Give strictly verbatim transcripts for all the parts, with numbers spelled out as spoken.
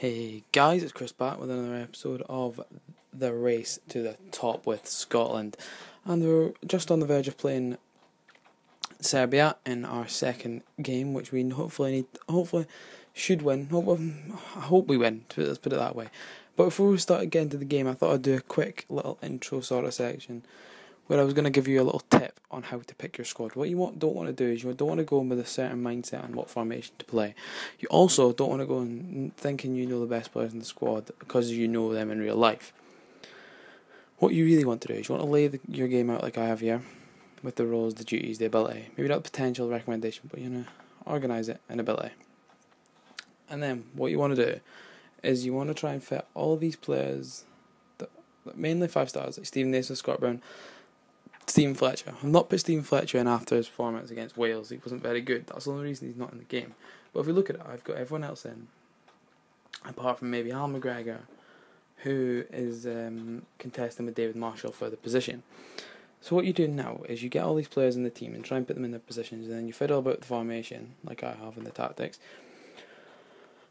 Hey guys, it's Chris back with another episode of the race to the top with Scotland, and we're just on the verge of playing Serbia in our second game, which we hopefully need, hopefully should win. I hope we win. Let's put it that way. But before we start getting to the game, I thought I'd do a quick little intro sort of section where I was going to give you a little tip on how to pick your squad. What you want, don't want to do is you don't want to go in with a certain mindset on what formation to play. You also don't want to go in thinking you know the best players in the squad because you know them in real life. What you really want to do is you want to lay the, your game out like I have here, with the roles, the duties, the ability. Maybe not the potential, recommendation, but you know, organise it and ability. And then what you want to do is you want to try and fit all these players, that, mainly five stars, like Stephen Naismith, Scott Brown, Stephen Fletcher. I've not put Stephen Fletcher in after his performance against Wales. He wasn't very good. That's the only reason he's not in the game. But if we look at it, I've got everyone else in, apart from maybe Al McGregor, who is um, contesting with David Marshall for the position. So what you do now is you get all these players in the team and try and put them in their positions, and then you fiddle about the formation, like I have in the tactics,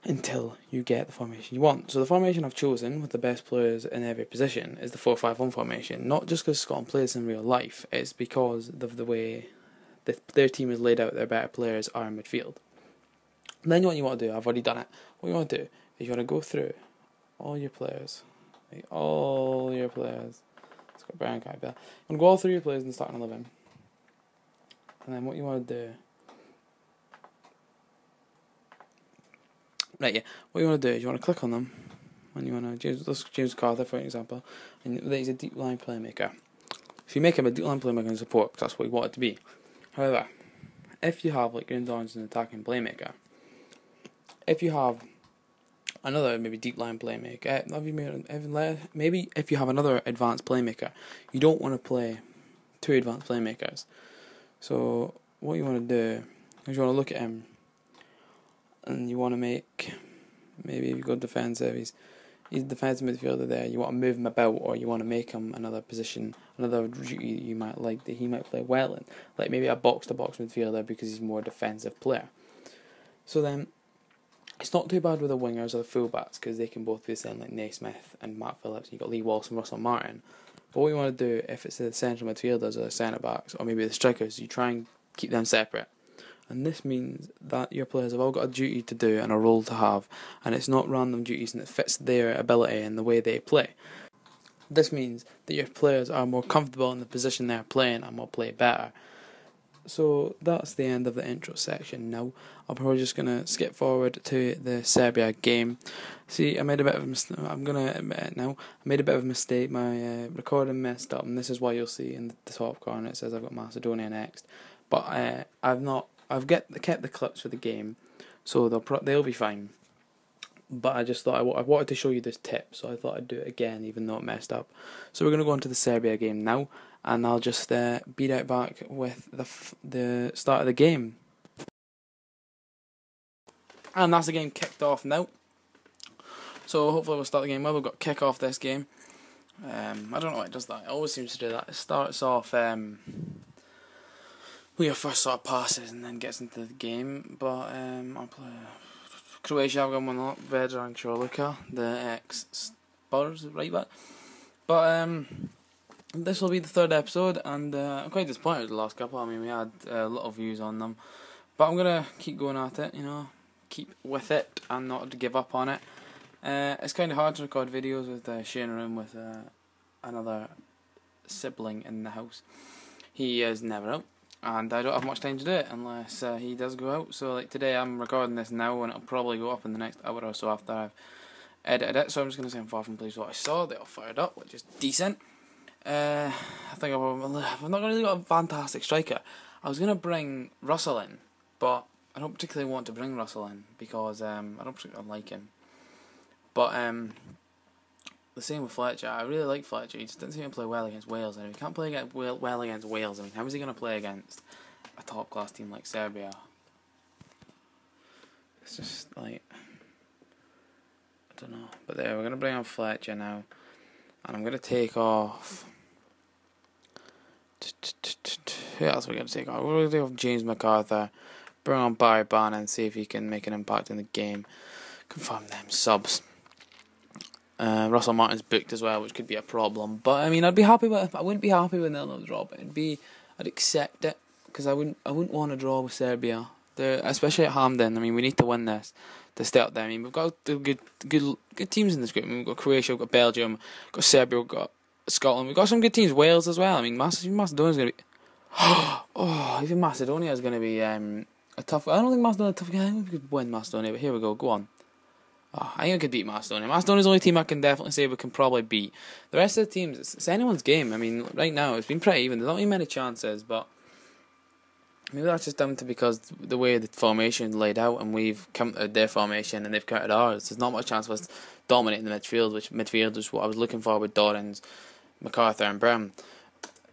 until you get the formation you want. So the formation I've chosen, with the best players in every position, is the four five one formation. Not just because Scotland plays in real life, it's because of the way the, their team is laid out, their better players are in midfield. And then what you want to do, I've already done it, what you want to do is you want to go through all your players, like all your players. It's got Brian Guy there. You want to go all through your players and start an eleven. And then what you want to do, right? Yeah, what you want to do is you want to click on them, and you want to James, let's James Carter for example, and he's a deep line playmaker. So you make him a deep line playmaker and support, because that's what you want it to be. However, if you have like Graham Dorans as an attacking playmaker, if you have another maybe deep line playmaker, maybe if you have another advanced playmaker, you don't want to play two advanced playmakers. So what you want to do is you want to look at him, and you want to make, maybe if you've got defensive, he's, he's a defensive midfielder there, you want to move him about, or you want to make him another position, another duty you might like that he might play well in, like maybe a box to box midfielder because he's more defensive player. So then it's not too bad with the wingers or the full-backs, because they can both be the same, like Naismith and Matt Phillips. You've got Lee Walsh and Russell Martin. But what you want to do, if it's the central midfielders or the centre-backs, or maybe the strikers, you try and keep them separate. And this means that your players have all got a duty to do and a role to have, and it's not random duties, and it fits their ability and the way they play. This means that your players are more comfortable in the position they're playing and will play better. So that's the end of the intro section. Now I'm probably just gonna skip forward to the Serbia game. See, I made a bit of a mis- I'm gonna admit it now. I made a bit of a mistake. My uh, recording messed up, and this is why you'll see in the top corner it says I've got Macedonia next. But uh, I've not. I've get kept the clips for the game, so they'll pro- they'll be fine. But I just thought I, w- I wanted to show you this tip, so I thought I'd do it again, even though it messed up. So we're gonna go on to the Serbia game now. And I'll just uh, beat out back with the f- the start of the game. And that's the game kicked off now. So hopefully we'll start the game well. We've got kick off this game. Um, I don't know why it does that. It always seems to do that. It starts off um, with your first sort of passes and then gets into the game. But um, I'll play Croatia. I've got one up. Vedran Ćorluka, the ex-Spurs right back. But um. This will be the third episode, and uh, I'm quite disappointed with the last couple. I mean, we had uh, a lot of views on them, but I'm going to keep going at it, you know, keep with it and not give up on it. Uh, it's kind of hard to record videos with uh, sharing a room with uh, another sibling in the house. He is never out, and I don't have much time to do it unless uh, he does go out. So like today, I'm recording this now, and it'll probably go up in the next hour or so after I've edited it. So I'm just going to say I'm far from pleased with what I saw. They all fired up, which is decent. Uh, I think I've, I've not really got a fantastic striker. I was going to bring Russell in, but I don't particularly want to bring Russell in because um, I don't particularly like him. But um, the same with Fletcher. I really like Fletcher. He just didn't seem to play well against Wales. And if he can't play against, well, well against Wales, I mean, how is he going to play against a top class team like Serbia? It's just like, I don't know. But there, we're going to bring on Fletcher now. And I'm going to take off... Who else are we going to take off? We're going to take off James MacArthur, bring on Barry Bannon, see if he can make an impact in the game. confirm them subs. Uh, Russell Martin's booked as well, which could be a problem. But I mean, I'd be happy with. I wouldn't be happy with nil nil draw, but it'd be. I'd accept it because I wouldn't. I wouldn't want to draw with Serbia. They're, especially at Hampden. I mean, we need to win this to stay up there. I mean, we've got good, good, good teams in this group. I mean, we've got Croatia, we've got Belgium, we've got Serbia, we've got Scotland. We've got some good teams. Wales as well. I mean, Macedonia's going to be. Oh, even Macedonia is going to be um, a tough. I don't think Macedonia is a tough game. I think we could win Macedonia, but here we go. Go on. Oh, I think I could beat Macedonia. Macedonia's the only team I can definitely say we can probably beat. The rest of the teams, it's, it's anyone's game. I mean, right now it's been pretty even. There's not really many chances, but maybe that's just down to because the way the formation laid out, and we've countered their formation and they've countered ours. There's not much chance of us dominating the midfield, which midfield is what I was looking for with Dorans, MacArthur and Brown.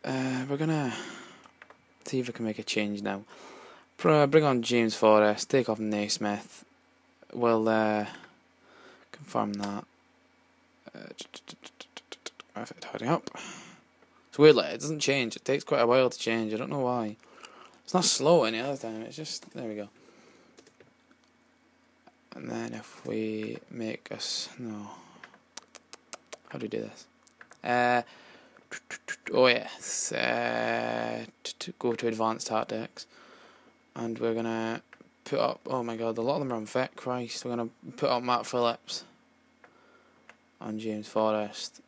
Uh, we're gonna see if we can make a change now. Bring on James Forrest, take off Naismith. Well, uh... confirm that. Uh, hurry up. It's weird, like, it doesn't change. It takes quite a while to change. I don't know why. It's not slow any other time. It's just, there we go. And then if we make us, no. How do we do this? Uh, oh yes. Uh, go to advanced tactics. And we're gonna put up, oh my god, a lot of them are on vet, Christ, we're going to put up Matt Phillips and James Forrest.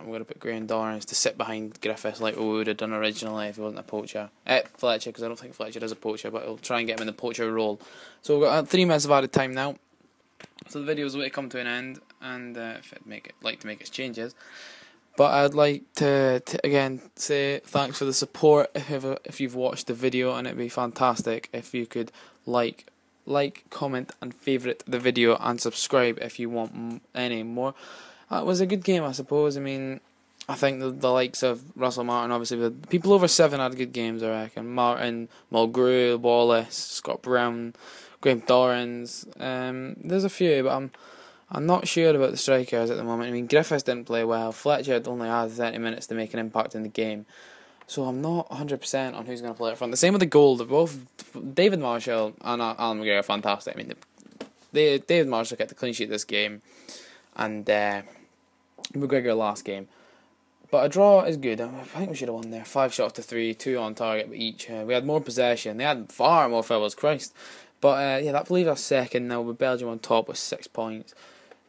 I'm going to put Graham Dorans to sit behind Griffiths like we would have done originally if he wasn't a poacher. Eh, Fletcher, because I don't think Fletcher is a poacher, but I'll try and get him in the poacher role. So we've got three minutes of added time now. So the video's way to come to an end, and uh, if I'd make it, like to make its changes. But I'd like to, to, again, say thanks for the support if, if you've watched the video, and it'd be fantastic if you could like, like, comment and favourite the video and subscribe if you want m any more. That was a good game, I suppose. I mean, I think the, the likes of Russell Martin, obviously, the people over seven had good games, I reckon. Martin, Mulgrew, Wallace, Scott Brown, Graham Dorans. Um, there's a few, but I'm... I'm not sure about the strikers at the moment. I mean, Griffiths didn't play well. Fletcher had only had thirty minutes to make an impact in the game. So I'm not one hundred percent on who's going to play up front. The same with the goal. They're both David Marshall and Alan McGregor are fantastic. I mean, they, David Marshall got the clean sheet this game. And uh, McGregor last game. But a draw is good. I think we should have won there. Five shots to three, two on target each. Uh, we had more possession. They had far more fouls, Christ. But uh, yeah, that leaves us second now with Belgium on top with six points.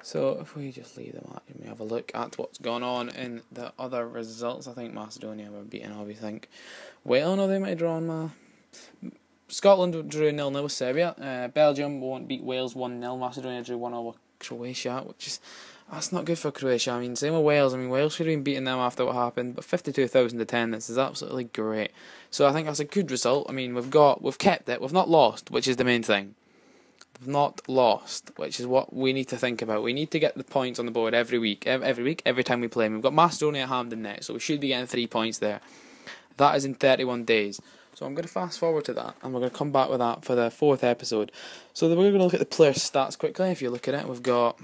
So if we just leave them at and we have a look at what's gone on in the other results. I think Macedonia were beaten, I think. Well, no, they might have drawn. Ma. Scotland drew nil nil with Serbia. Uh, Belgium won't beat Wales one nil. Macedonia drew one nil with Croatia, which is that's not good for Croatia. I mean, same with Wales. I mean, Wales should have been beating them after what happened. But fifty-two thousand attendance is absolutely great. So I think that's a good result. I mean, we've got we've kept it. We've not lost, which is the main thing. Not lost, which is what we need to think about. We need to get the points on the board every week, every week, every time we play. We've got Macedonia at Hampden next, so we should be getting three points there. That is in thirty-one days. So I'm going to fast forward to that, and we're going to come back with that for the fourth episode. So we're going to look at the player stats quickly. If you look at it, we've got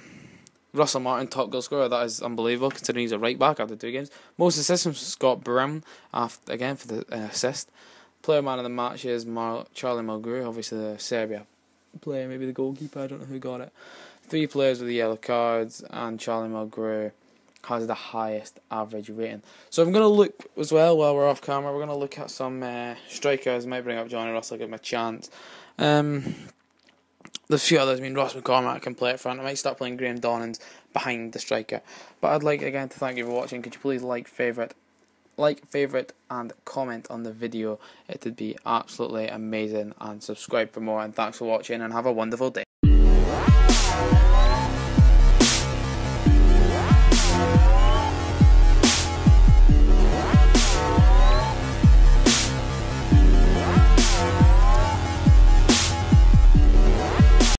Russell Martin, top goal scorer. That is unbelievable considering he's a right back after two games. Most assists from Scott Brown, after, again for the uh, assist. Player man of the match is Mar Charlie Mulgrew, obviously the Serbia player, maybe the goalkeeper, I don't know who got it. Three players with the yellow cards, and Charlie Mulgrew has the highest average rating. So I'm going to look as well, while we're off camera, we're going to look at some uh, strikers. I might bring up Johnny Russell, give him a chance. Um, there's a few others. I mean, Ross McCormack can play up front. I might start playing Graham Dorans behind the striker. But I'd like, again, to thank you for watching. Could you please like, favourite, like, favourite and comment on the video. It'd be absolutely amazing, and subscribe for more, and thanks for watching and have a wonderful day.